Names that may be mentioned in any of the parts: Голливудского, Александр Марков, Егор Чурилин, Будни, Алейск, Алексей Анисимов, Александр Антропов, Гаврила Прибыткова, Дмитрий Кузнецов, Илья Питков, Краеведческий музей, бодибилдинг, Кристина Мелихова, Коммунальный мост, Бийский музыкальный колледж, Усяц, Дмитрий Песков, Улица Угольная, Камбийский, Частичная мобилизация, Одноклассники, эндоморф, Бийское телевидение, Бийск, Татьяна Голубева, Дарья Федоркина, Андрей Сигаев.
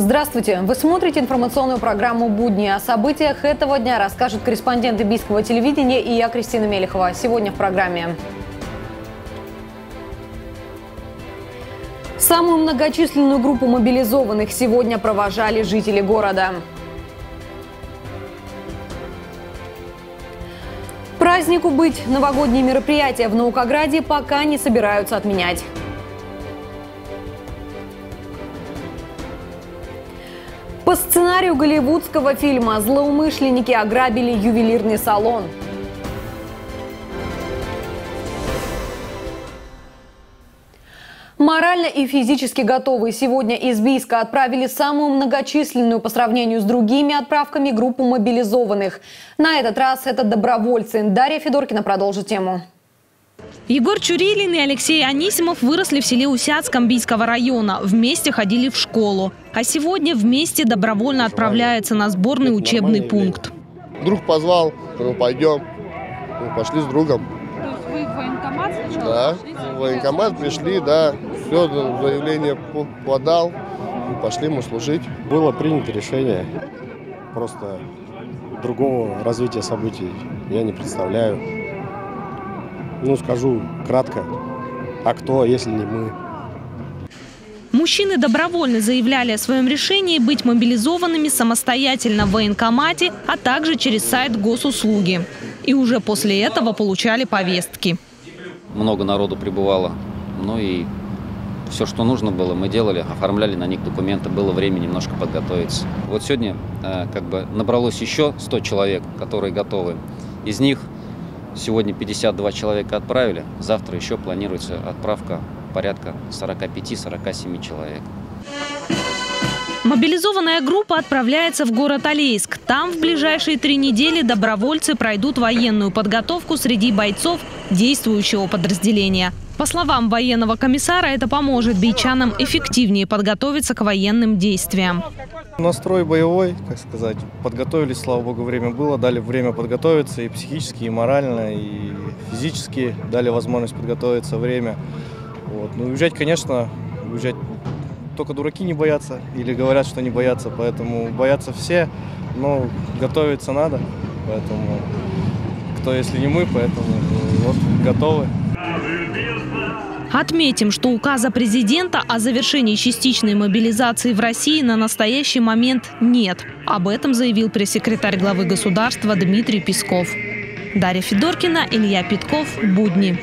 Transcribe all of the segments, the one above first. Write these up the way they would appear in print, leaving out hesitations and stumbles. Здравствуйте! Вы смотрите информационную программу «Будни». О событиях этого дня расскажут корреспонденты Бийского телевидения и я, Кристина Мелихова. Сегодня в программе. Самую многочисленную группу мобилизованных сегодня провожали жители города. Празднику быть, новогодние мероприятия в Наукограде пока не собираются отменять. По сценарию голливудского фильма злоумышленники ограбили ювелирный салон. Морально и физически готовые сегодня из Бийска отправили самую многочисленную по сравнению с другими отправками группу мобилизованных. На этот раз это добровольцы. Дарья Федоркина продолжит тему. Егор Чурилин и Алексей Анисимов выросли в селе Усяц Камбийского района. Вместе ходили в школу. А сегодня вместе добровольно отправляется на сборный учебный пункт. Друг позвал, ну пойдем. Мы пошли с другом. То есть вы в военкомат сначала? Да, в военкомат пришли, да. Все, заявление подал. И пошли мы служить. Было принято решение. Просто другого развития событий я не представляю. Ну, скажу кратко, а кто, если не мы? Мужчины добровольно заявляли о своем решении быть мобилизованными самостоятельно в военкомате, а также через сайт госуслуги. И уже после этого получали повестки. Много народу прибывало. Ну и все, что нужно было, мы делали, оформляли на них документы. Было время немножко подготовиться. Вот сегодня как бы набралось еще 100 человек, которые готовы. Из них... Сегодня 52 человека отправили, завтра еще планируется отправка порядка 45-47 человек. Мобилизованная группа отправляется в город Алейск. Там в ближайшие 3 недели добровольцы пройдут военную подготовку среди бойцов действующего подразделения. По словам военного комиссара, это поможет бийчанам эффективнее подготовиться к военным действиям. Настрой боевой, как сказать, подготовились, слава богу, время было, дали время подготовиться и психически, и морально, и физически, дали возможность подготовиться, время. Вот. Ну, уезжать, конечно, уезжать только дураки не боятся или говорят, что не боятся, поэтому боятся все, но готовиться надо, поэтому кто, если не мы, поэтому вот, готовы. Отметим, что указа президента о завершении частичной мобилизации в России на настоящий момент нет. Об этом заявил пресс-секретарь главы государства Дмитрий Песков. Дарья Федоркина, Илья Питков, «Будни».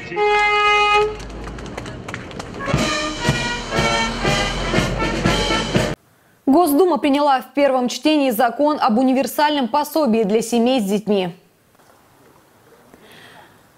Госдума приняла в первом чтении закон об универсальном пособии для семей с детьми.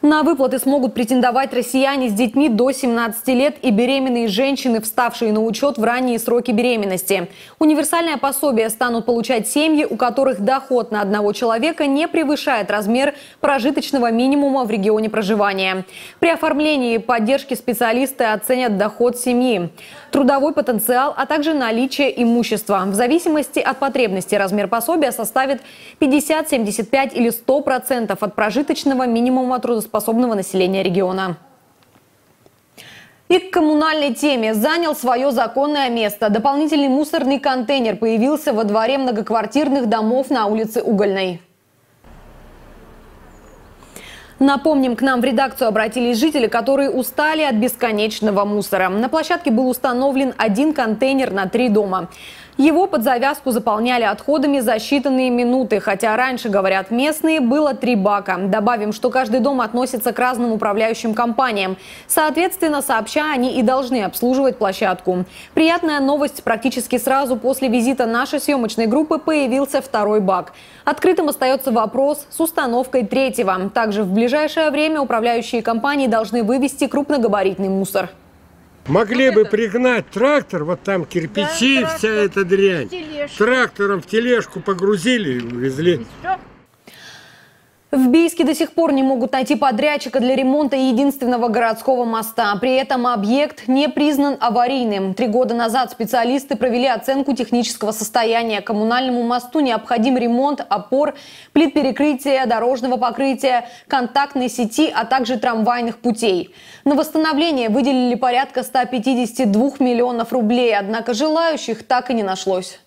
На выплаты смогут претендовать россияне с детьми до 17 лет и беременные женщины, вставшие на учет в ранние сроки беременности. Универсальное пособие станут получать семьи, у которых доход на одного человека не превышает размер прожиточного минимума в регионе проживания. При оформлении поддержки специалисты оценят доход семьи, трудовой потенциал, а также наличие имущества. В зависимости от потребностей размер пособия составит 50, 75 или 100% от прожиточного минимума трудоспособности населения региона. И к коммунальной теме. Занял свое законное место. Дополнительный мусорный контейнер появился во дворе многоквартирных домов на улице Угольной. Напомним, к нам в редакцию обратились жители, которые устали от бесконечного мусора. На площадке был установлен 1 контейнер на 3 дома. Его под завязку заполняли отходами за считанные минуты, хотя раньше, говорят местные, было 3 бака. Добавим, что каждый дом относится к разным управляющим компаниям. Соответственно, сообща, они и должны обслуживать площадку. Приятная новость: практически сразу после визита нашей съемочной группы появился 2-й бак. Открытым остается вопрос с установкой 3-го. Также в ближайшее время управляющие компании должны вывести крупногабаритный мусор. Могли бы пригнать трактор, вот там кирпичи, да, вся эта дрянь. Трактором в тележку погрузили и увезли. В Бийске до сих пор не могут найти подрядчика для ремонта единственного городского моста. При этом объект не признан аварийным. 3 года назад специалисты провели оценку технического состояния. Коммунальному мосту необходим ремонт опор, плит перекрытия, дорожного покрытия, контактной сети, а также трамвайных путей. На восстановление выделили порядка 152 миллионов рублей, однако желающих так и не нашлось.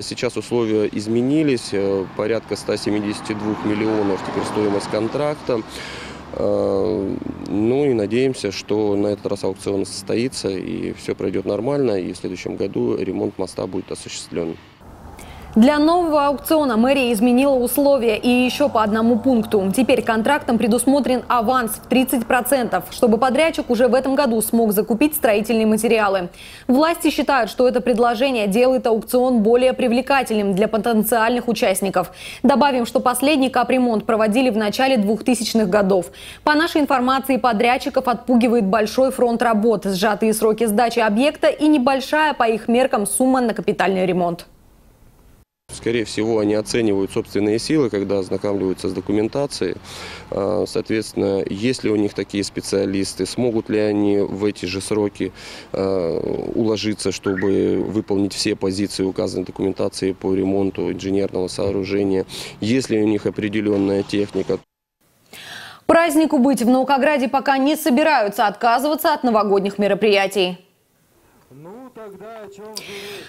Сейчас условия изменились, порядка 172 миллионов теперь стоимость контракта. Ну и надеемся, что на этот раз аукцион состоится и все пройдет нормально, и в следующем году ремонт моста будет осуществлен. Для нового аукциона мэрия изменила условия и еще по одному пункту. Теперь контрактом предусмотрен аванс в 30%, чтобы подрядчик уже в этом году смог закупить строительные материалы. Власти считают, что это предложение делает аукцион более привлекательным для потенциальных участников. Добавим, что последний капремонт проводили в начале 2000-х годов. По нашей информации, подрядчиков отпугивает большой фронт работ, сжатые сроки сдачи объекта и небольшая, по их меркам, сумма на капитальный ремонт. Скорее всего, они оценивают собственные силы, когда ознакомливаются с документацией. Соответственно, есть ли у них такие специалисты, смогут ли они в эти же сроки уложиться, чтобы выполнить все позиции указанной документации по ремонту инженерного сооружения, есть ли у них определенная техника. Празднику быть, в Наукограде пока не собираются отказываться от новогодних мероприятий.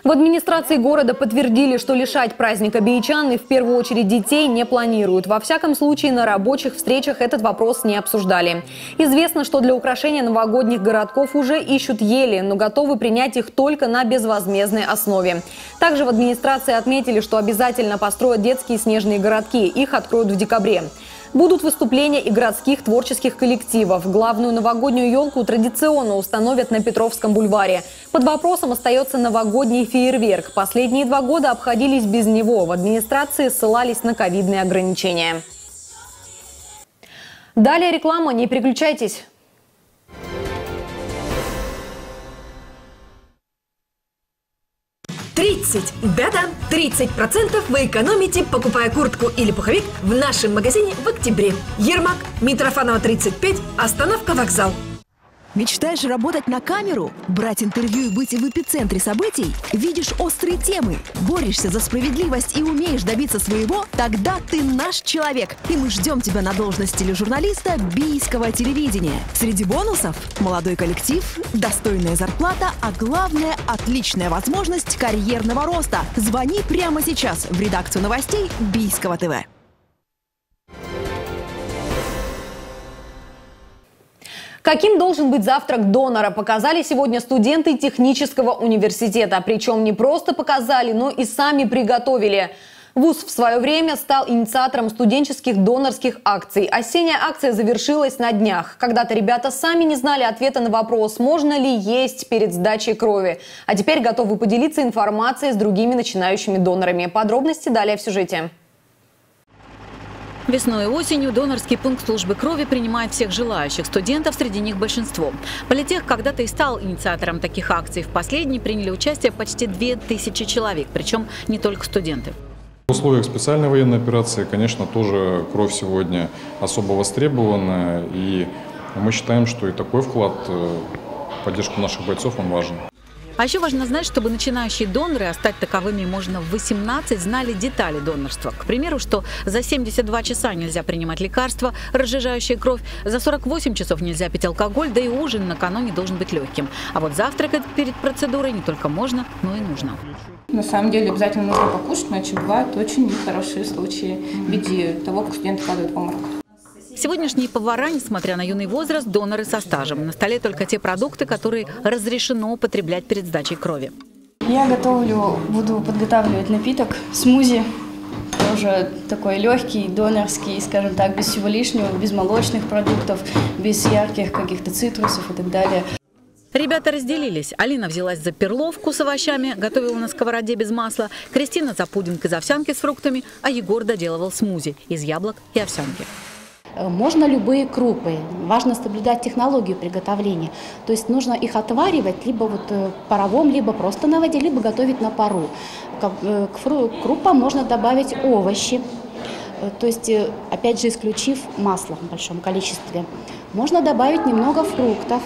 В администрации города подтвердили, что лишать праздника бийчан и в первую очередь детей не планируют. Во всяком случае, на рабочих встречах этот вопрос не обсуждали. Известно, что для украшения новогодних городков уже ищут ели, но готовы принять их только на безвозмездной основе. Также в администрации отметили, что обязательно построят детские снежные городки. Их откроют в декабре. Будут выступления и городских творческих коллективов. Главную новогоднюю елку традиционно установят на Петровском бульваре. Под вопросом остается новогодний фейерверк. Последние 2 года обходились без него. В администрации ссылались на ковидные ограничения. Далее реклама. Не переключайтесь. Да-да, 30% вы экономите, покупая куртку или пуховик в нашем магазине в октябре. Ермак, Митрофанова, 35, остановка «Вокзал». Мечтаешь работать на камеру? Брать интервью и быть в эпицентре событий? Видишь острые темы? Борешься за справедливость и умеешь добиться своего? Тогда ты наш человек. И мы ждем тебя на должность тележурналиста Бийского телевидения. Среди бонусов – молодой коллектив, достойная зарплата, а главное – отличная возможность карьерного роста. Звони прямо сейчас в редакцию новостей Бийского ТВ. Каким должен быть завтрак донора, показали сегодня студенты технического университета. Причем не просто показали, но и сами приготовили. ВУЗ в свое время стал инициатором студенческих донорских акций. Осенняя акция завершилась на днях. Когда-то ребята сами не знали ответа на вопрос, можно ли есть перед сдачей крови. А теперь готовы поделиться информацией с другими начинающими донорами. Подробности далее в сюжете. Весной и осенью донорский пункт службы крови принимает всех желающих, студентов среди них большинство. Политех когда-то и стал инициатором таких акций. В последней приняли участие почти 2000 человек, причем не только студенты. В условиях специальной военной операции, конечно, тоже кровь сегодня особо востребована. И мы считаем, что и такой вклад в поддержку наших бойцов, он важен. А еще важно знать, чтобы начинающие доноры, а стать таковыми можно в 18, знали детали донорства. К примеру, что за 72 часа нельзя принимать лекарства, разжижающие кровь, за 48 часов нельзя пить алкоголь, да и ужин накануне должен быть легким. А вот завтракать перед процедурой не только можно, но и нужно. На самом деле обязательно нужно покушать, иначе бывают очень нехорошие случаи в виде того, как студенты падают в обморок. Сегодняшние повара, несмотря на юный возраст, доноры со стажем. На столе только те продукты, которые разрешено употреблять перед сдачей крови. Я буду подготавливать напиток, смузи, тоже такой легкий, донорский, скажем так, без всего лишнего, без молочных продуктов, без ярких каких-то цитрусов и так далее. Ребята разделились. Алина взялась за перловку с овощами, готовила на сковороде без масла, Кристина за пудинг из овсянки с фруктами, а Егор доделывал смузи из яблок и овсянки. Можно любые крупы. Важно соблюдать технологию приготовления. То есть нужно их отваривать либо вот паровом, либо просто на воде, либо готовить на пару. К крупам можно добавить овощи, то есть, опять же, исключив масло в большом количестве. Можно добавить немного фруктов.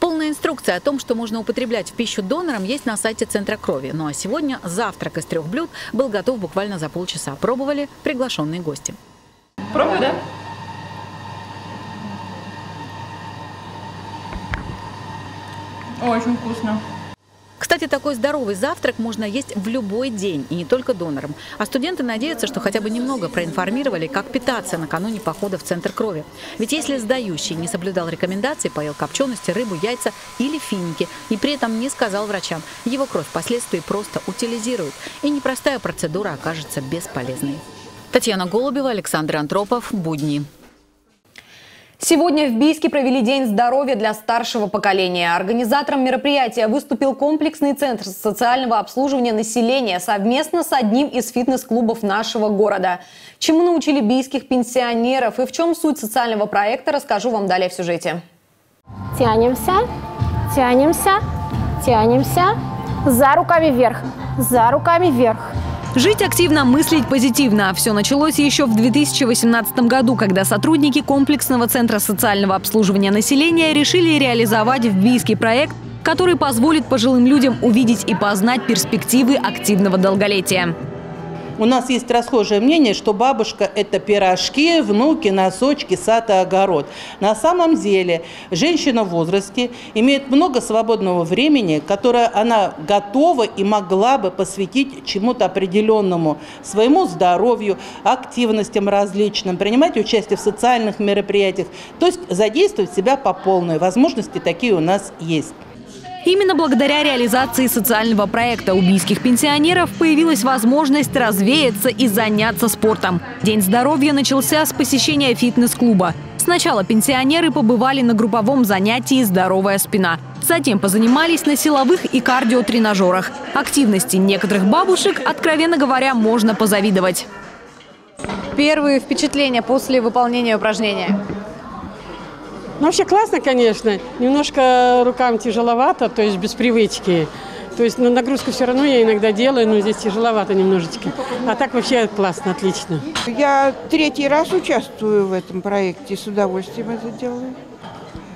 Полная инструкция о том, что можно употреблять в пищу донорам, есть на сайте Центра крови. Ну а сегодня завтрак из 3 блюд был готов буквально за полчаса. Пробовали приглашенные гости. Пробуй, да? Очень вкусно. Кстати, такой здоровый завтрак можно есть в любой день, и не только донорам. А студенты надеются, что хотя бы немного проинформировали, как питаться накануне похода в центр крови. Ведь если сдающий не соблюдал рекомендации, поел копчености, рыбу, яйца или финики, и при этом не сказал врачам, его кровь впоследствии просто утилизируют, и непростая процедура окажется бесполезной. Татьяна Голубева, Александр Антропов, «Будни». Сегодня в Бийске провели День здоровья для старшего поколения. Организатором мероприятия выступил комплексный центр социального обслуживания населения совместно с одним из фитнес-клубов нашего города. Чему научили бийских пенсионеров и в чем суть социального проекта, расскажу вам далее в сюжете. Тянемся, тянемся, тянемся. За руками вверх, за руками вверх. Жить активно, мыслить позитивно. Все началось еще в 2018 году, когда сотрудники комплексного центра социального обслуживания населения решили реализовать в Бийске проект, который позволит пожилым людям увидеть и познать перспективы активного долголетия. У нас есть расхожее мнение, что бабушка – это пирожки, внуки, носочки, сад и огород. На самом деле женщина в возрасте имеет много свободного времени, которое она готова и могла бы посвятить чему-то определенному, своему здоровью, активностям различным, принимать участие в социальных мероприятиях, то есть задействовать себя по полной. Возможности такие у нас есть. Именно благодаря реализации социального проекта у бийских пенсионеров появилась возможность развеяться и заняться спортом. День здоровья начался с посещения фитнес-клуба. Сначала пенсионеры побывали на групповом занятии «Здоровая спина». Затем позанимались на силовых и кардиотренажерах. Активности некоторых бабушек, откровенно говоря, можно позавидовать. Первые впечатления после выполнения упражнения? Ну, вообще классно, конечно. Немножко рукам тяжеловато, то есть без привычки. То есть ну, нагрузку все равно я иногда делаю, но здесь тяжеловато немножечко. А так вообще классно, отлично. Я третий раз участвую в этом проекте, с удовольствием это делаю.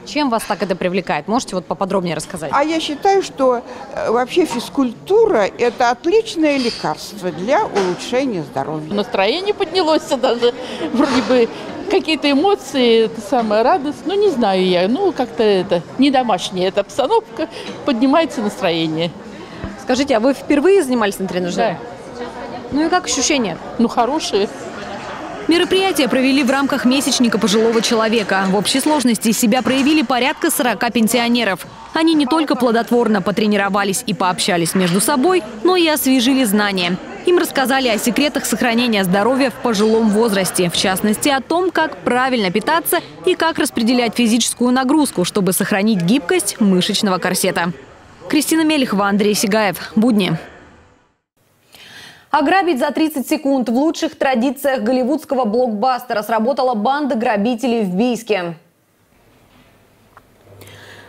Чем вас так это привлекает? Можете вот поподробнее рассказать? А я считаю, что вообще физкультура – это отличное лекарство для улучшения здоровья. Настроение поднялось даже, вроде бы. Какие-то эмоции, это самая радость, ну не знаю я, ну как-то это не домашняя эта обстановка, поднимается настроение. Скажите, а вы впервые занимались на тренажере? Да. Ну и как ощущения? Ну хорошие. Мероприятие провели в рамках месячника пожилого человека. В общей сложности себя проявили порядка 40 пенсионеров. Они не только плодотворно потренировались и пообщались между собой, но и освежили знания. Им рассказали о секретах сохранения здоровья в пожилом возрасте, в частности о том, как правильно питаться и как распределять физическую нагрузку, чтобы сохранить гибкость мышечного корсета. Кристина Мелихова, Андрей Сигаев, «Будни». Ограбить за 30 секунд. В лучших традициях голливудского блокбастера сработала банда грабителей в Бийске.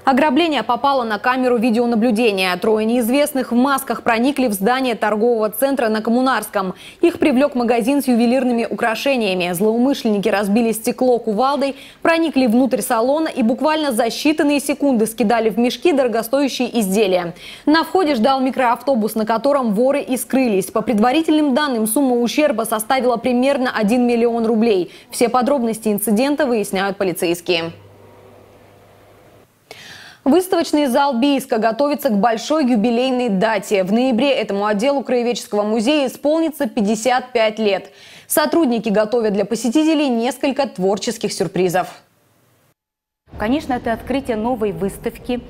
Ограбление попало на камеру видеонаблюдения. Трое неизвестных в масках проникли в здание торгового центра на Коммунарском. Их привлек магазин с ювелирными украшениями. Злоумышленники разбили стекло кувалдой, проникли внутрь салона и буквально за считанные секунды скидали в мешки дорогостоящие изделия. На входе ждал микроавтобус, на котором воры и скрылись. По предварительным данным, сумма ущерба составила примерно 1 миллион рублей. Все подробности инцидента выясняют полицейские. Выставочный зал Бийска готовится к большой юбилейной дате. В ноябре этому отделу Краеведческого музея исполнится 55 лет. Сотрудники готовят для посетителей несколько творческих сюрпризов. Конечно, это открытие новой выставки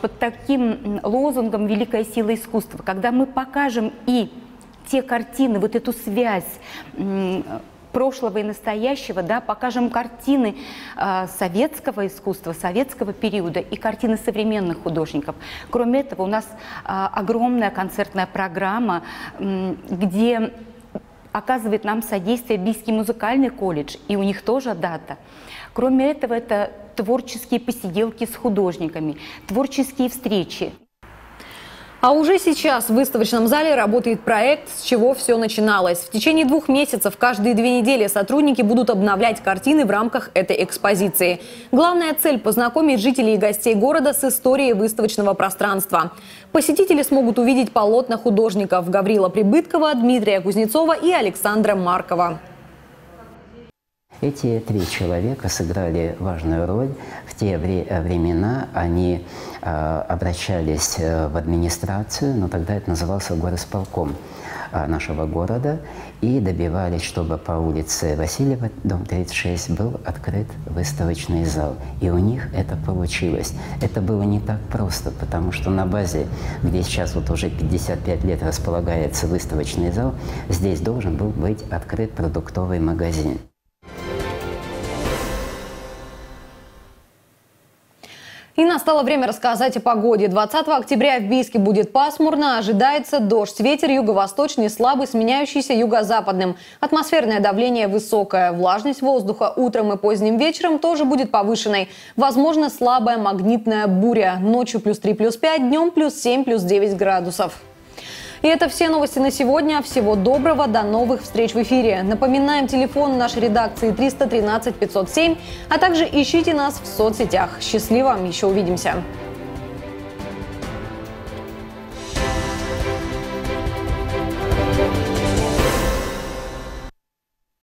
под таким лозунгом «Великая сила искусства», когда мы покажем и те картины, вот эту связь прошлого и настоящего, да, покажем картины советского искусства, советского периода и картины современных художников. Кроме этого, у нас огромная концертная программа, где оказывает нам содействие Бийский музыкальный колледж, и у них тоже дата. Кроме этого, это творческие посиделки с художниками, творческие встречи. А уже сейчас в выставочном зале работает проект «С чего все начиналось». В течение 2 месяцев каждые 2 недели сотрудники будут обновлять картины в рамках этой экспозиции. Главная цель – познакомить жителей и гостей города с историей выставочного пространства. Посетители смогут увидеть полотна художников Гаврила Прибыткова, Дмитрия Кузнецова и Александра Маркова. Эти три человека сыграли важную роль. В те времена они обращались в администрацию, но тогда это назывался горосполком нашего города, и добивались, чтобы по улице Васильева, дом 36, был открыт выставочный зал. И у них это получилось. Это было не так просто, потому что на базе, где сейчас вот уже 55 лет располагается выставочный зал, здесь должен был быть открыт продуктовый магазин. И настало время рассказать о погоде. 20 октября в Бийске будет пасмурно, ожидается дождь. Ветер юго-восточный слабый, сменяющийся юго-западным. Атмосферное давление высокое. Влажность воздуха утром и поздним вечером тоже будет повышенной. Возможно, слабая магнитная буря. Ночью +3, +5, днем +7, +9 градусов. И это все новости на сегодня. Всего доброго, до новых встреч в эфире. Напоминаем, телефон нашей редакции 313 507, а также ищите нас в соцсетях. Счастливо, еще увидимся.